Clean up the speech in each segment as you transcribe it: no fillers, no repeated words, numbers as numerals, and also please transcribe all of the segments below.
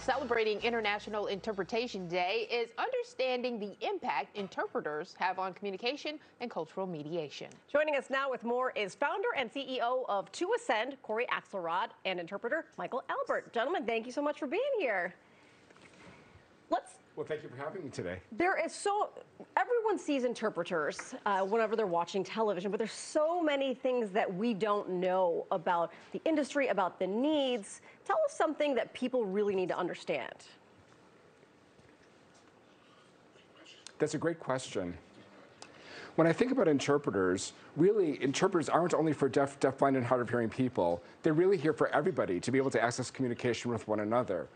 celebrating International Interpretation Day is understanding the impact interpreters have on communication and cultural mediation. Joining us now with more is founder and CEO of To Ascend, Corey Axelrod, and interpreter Michael Albert. Gentlemen, thank you so much for being here. Well, thank you for having me today. Everyone sees interpreters whenever they're watching television, but there's so many things that we don't know about the industry, about the needs. Tell us something that people really need to understand. That's a great question. When I think about interpreters, really, interpreters aren't only for deaf, deafblind, and hard of hearing people. They're really here for everybody to be able to access communication with one another.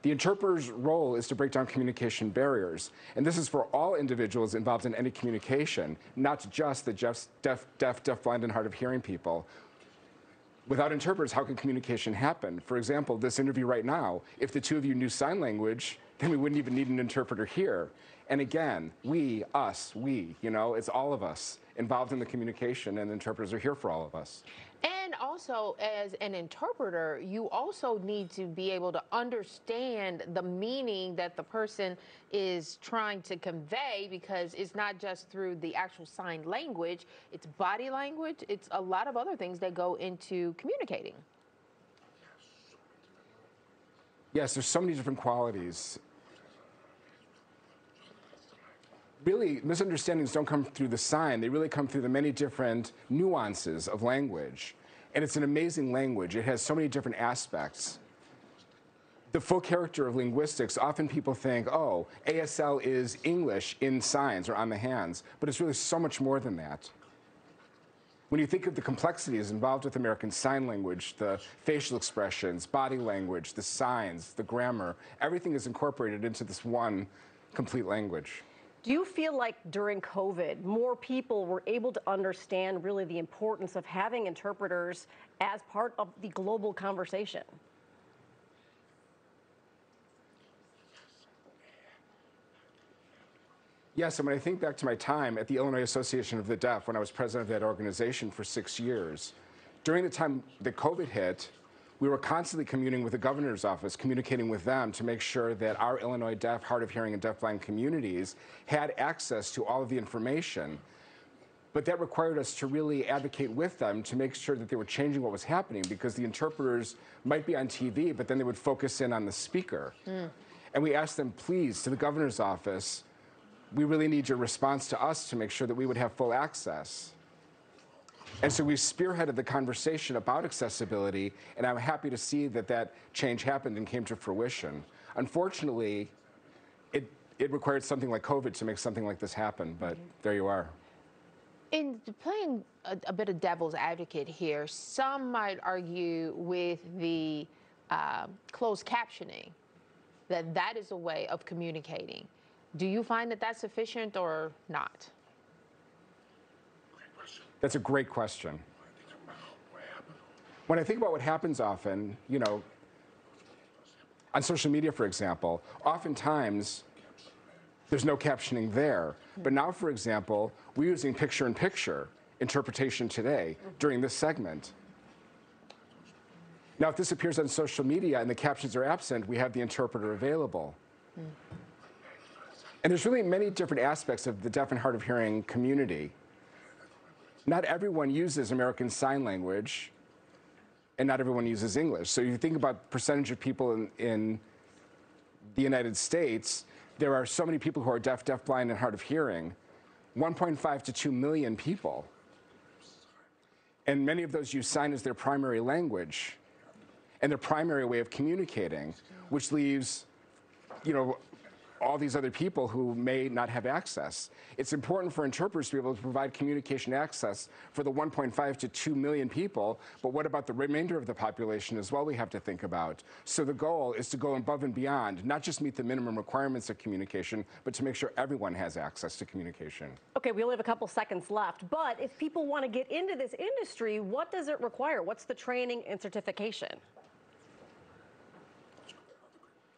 The interpreter's role is to break down communication barriers, and this is for all individuals involved in any communication, not just the deaf, deafblind, and hard of hearing people. Without interpreters, how can communication happen? For example, this interview right now, if the two of you knew sign language, then we wouldn't even need an interpreter here. And again, we, you know, it's all of us involved in the communication, and interpreters are here for all of us. And also, as an interpreter, you also need to be able to understand the meaning that the person is trying to convey, because it's not just through the actual sign language, it's body language, it's a lot of other things that go into communicating. Yes, there's so many different qualities. Really, misunderstandings don't come through the sign. They really come through the many different nuances of language. And it's an amazing language. It has so many different aspects. The full character of linguistics, often people think, oh, ASL is English in signs or on the hands. But it's really so much more than that. When you think of the complexities involved with American Sign Language, the facial expressions, body language, the signs, the grammar, everything is incorporated into this one complete language. Do you feel like during COVID, more people were able to understand really the importance of having interpreters as part of the global conversation? Yes, and when I think back to my time at the Illinois Association of the Deaf, when I was president of that organization for 6 years, during the time that COVID hit, we were constantly communing with the governor's office, communicating with them to make sure that our Illinois deaf, hard of hearing, and deafblind communities had access to all of the information. But that required us to really advocate with them to make sure that they were changing what was happening, because the interpreters might be on TV, but then they would focus in on the speaker. And we asked them, please, to the governor's office, we really need your response to us to make sure that we would have full access. And so we spearheaded the conversation about accessibility, and I'm happy to see that that change happened and came to fruition. Unfortunately, it required something like COVID to make something like this happen, but there you are. In playing a bit of devil's advocate here, some might argue with the closed captioning, that that is a way of communicating. Do you find that that's sufficient or not? That's a great question. When I think about what happens often, you know, on social media, for example, oftentimes there's no captioning there. But now, for example, we're using picture-in-picture interpretation today during this segment. Now, if this appears on social media and the captions are absent, we have the interpreter available. And there's really many different aspects of the deaf and hard of hearing community. Not everyone uses American Sign Language, and not everyone uses English. So you think about the percentage of people in the United States, there are so many people who are deaf, deafblind, and hard of hearing, 1.5 to 2 million people. And many of those use sign as their primary language and their primary way of communicating, which leaves, you know, all these other people who may not have access. It's important for interpreters to be able to provide communication access for the 1.5 to 2 million people, but what about the remainder of the population as well we have to think about? So the goal is to go above and beyond, not just meet the minimum requirements of communication, but to make sure everyone has access to communication. Okay, we only have a couple seconds left, but if people want to get into this industry, what does it require? What's the training and certification?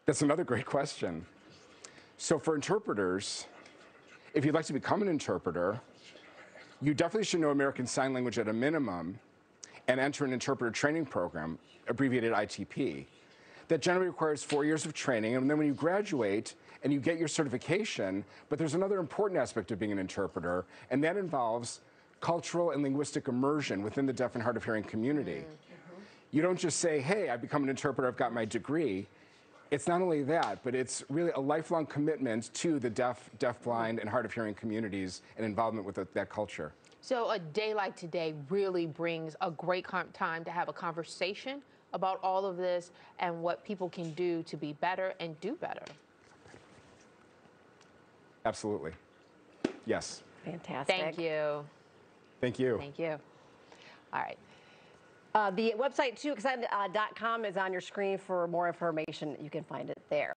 That's another great question. So for interpreters, if you'd like to become an interpreter, you definitely should know American Sign Language at a minimum and enter an interpreter training program, abbreviated ITP. that generally requires 4 years of training. And then when you graduate and you get your certification, but there's another important aspect of being an interpreter, and that involves cultural and linguistic immersion within the deaf and hard of hearing community. Mm-hmm. You don't just say, hey, I've become an interpreter, I've got my degree. It's not only that, but it's really a lifelong commitment to the deaf, deafblind, and hard of hearing communities and involvement with that culture. So a day like today really brings a great time to have a conversation about all of this and what people can do to be better and do better. Absolutely. Yes. Fantastic. Thank you. Thank you. Thank you. All right. The website, toascend.com, is on your screen for more information. You can find it there.